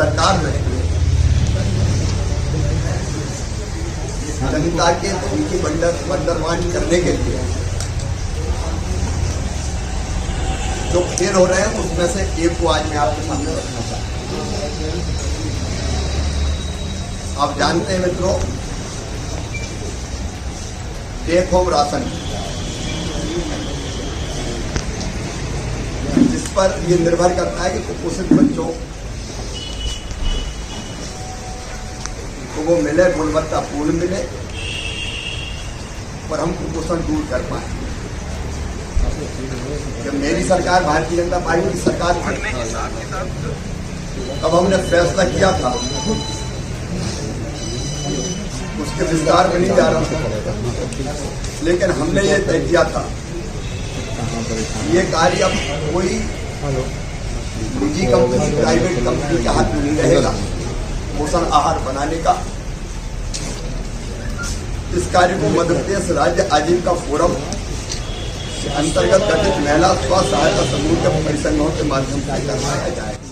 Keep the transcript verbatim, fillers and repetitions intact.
सरकार में जनता के उनकी बंडरवान करने के लिए जो खेल हो रहे हैं उसमें से एक को आज मैं आपके सामने रखना चाहता हूँ। आप जानते हैं मित्रों, टेक होम राशन जिस पर ये निर्भर करता है कि कुपोषित बच्चों को वो मिले, गुणवत्तापूर्ण मिले और हम कुपोषण दूर कर पाए। जब मेरी सरकार भारतीय जनता पार्टी की सरकार थी तब हमने फैसला किया था, उसके विस्तार में नहीं जा रहा, लेकिन हमने ये तय किया था ये कार्य अब कोई निजी कंपनी प्राइवेट कंपनी के हाथ में नहीं रहेगा पोषण आहार बनाने का। इस कार्य को मध्य प्रदेश राज्य आजीविका फोरम के अंतर्गत गठित महिला स्व सहायता समूह के परिसंघों के माध्यम से करवाया जाएगा।